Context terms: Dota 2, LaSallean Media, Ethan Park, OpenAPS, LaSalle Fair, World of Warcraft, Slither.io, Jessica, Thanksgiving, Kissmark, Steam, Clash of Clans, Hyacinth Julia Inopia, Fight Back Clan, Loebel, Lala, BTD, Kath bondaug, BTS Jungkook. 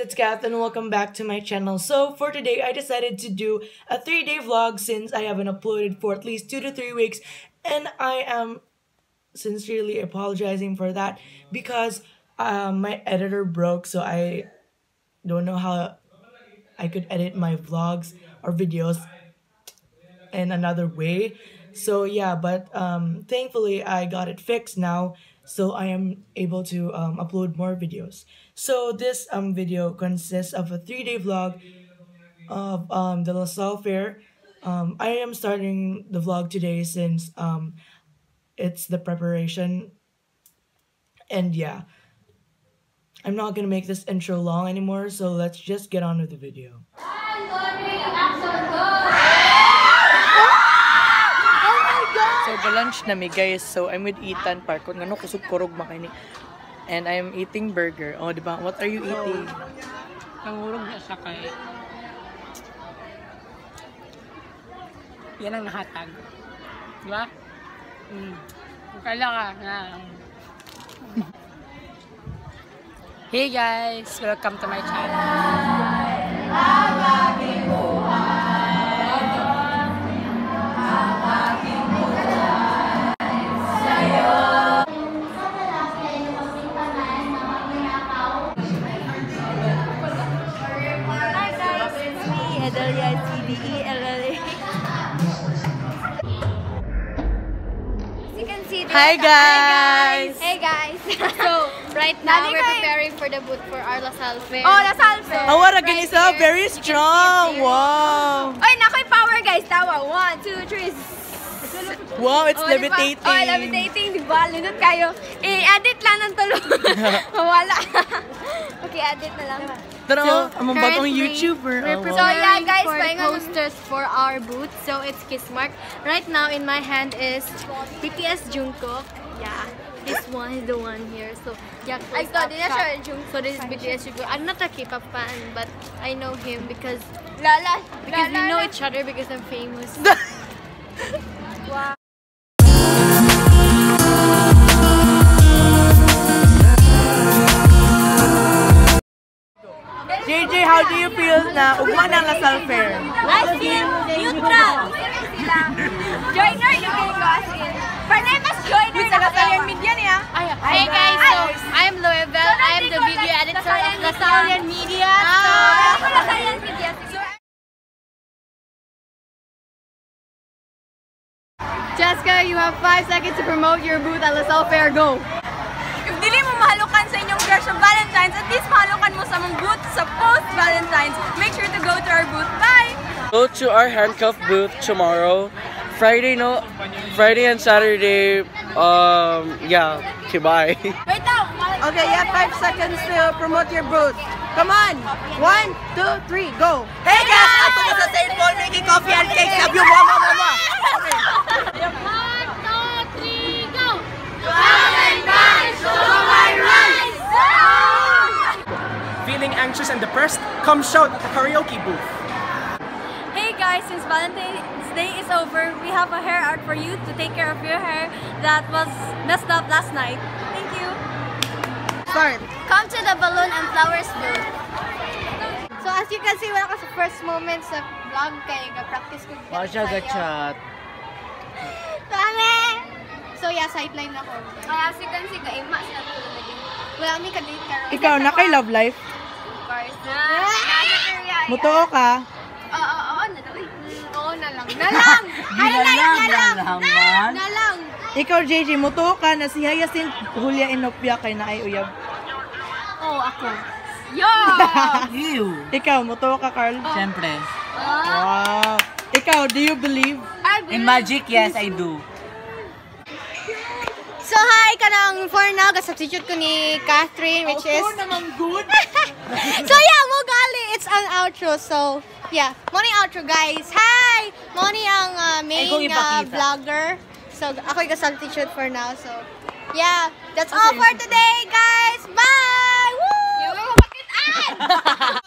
guys, it's Kath and welcome back to my channel. So for today, I decided to do a 3-day vlog since I haven't uploaded for at least 2 to 3 weeks, and I am sincerely apologizing for that because my editor broke, so I don't know how I could edit my vlogs or videos in another way. So yeah, but thankfully I got it fixed now, so I am able to upload more videos. So this video consists of a 3-day vlog of the LaSalle Fair. I am starting the vlog today since it's the preparation. And yeah, I'm not gonna make this intro long anymore, so let's just get on with the video. So ga-lunch na mi guys. So I'm with Ethan Park. Ngano kusog korog makini. And I'm eating burger. Oh, di ba? What are you eating? Nangurog na sa kay. Yan ang nahatag. Di ba? Kala ka na. Hey guys, welcome to my channel. Hi guys! Hi guys! So, right now we're preparing for the booth for our LaSalle Fair. Oh, LaSalle Fair! So, our organizer is very strong! Wow! Oy, nakoy power guys! Tawa! 1, 2, 3! Wow, it's levitating! Oh, levitating! Diba? Lunod kayo! I-edit lang ng tulong! Mawala! Okay, edit na lang. So, I'm a bagong YouTuber. We're preparing for posters for our booth. So, it's Kissmark. Right now, in my hand is BTS Jungkook. Yeah, this one is the one here. So, yeah, I thought this is Jungkook. So, this is BTS Jungkook. I'm not a K-pop fan, but I know him because Lala. Because we know each other because I'm famous. Wow. JJ, how do you feel na ugma ng LaSalle Fair? I feel neutral. Joiner, you can go as in. My name is Joiner sa LaSallean Media niya. Hey guys, so I'm Loebel. I'm the video editor of LaSallean Media. So, LaSallean Media. Jessica, you have 5 seconds to promote your booth at LaSalle Fair. Go! If dili mo mahalukan sa inyong crush sa Valentine's, at least mahalukan mo sa mong booth sa post-Valentine's. Make sure to go to our booth. Bye! Go to our handcuff booth tomorrow. Friday and Saturday. Yeah. Okay, bye. Wait now! Okay, you have 5 seconds to promote your booth. Come on! 1, 2, 3, go! Hey guys! Ato ko sa St. Paul making coffee and cake. Love you, mama! Okay. 1, 2, 3, go! Feeling anxious and depressed? Come shout at the karaoke booth. Hey guys, since Valentine's Day is over, we have a hair art for you to take care of your hair that was messed up last night. Thank you. Start. Come to the balloon and flowers booth. So as you can see, wala ka sa first moment sa vlog kayo ga-practice ko. Masya sa chat. Tame. So yeah, sideline ako. As you can see, kaima sila tulad. Wala kami ka-date karon. Ikaw na kay love life? Of course na. Motoo ka? Oo, na lang. Oo na lang. Na lang. Na lang. Ikaw JJ, motoo ka na si Hyacinth Julia Inopia kay na ay uyab. Oh, ako. Yo! Ikaw, motoo ka Carl? Siyempre. Wow. Ikaw, do you believe? In magic, yes, I do. So hi, kanang for now, ka-substitute ko ni Catherine, which is... naman good! So yeah, Mogali, it's an outro, so yeah. Morning outro, guys! Hi! Morning ang main vlogger. So ako'y ka-substitute for now, so yeah. That's all for today, guys! Bye! Woo! Yung mga pakitaan!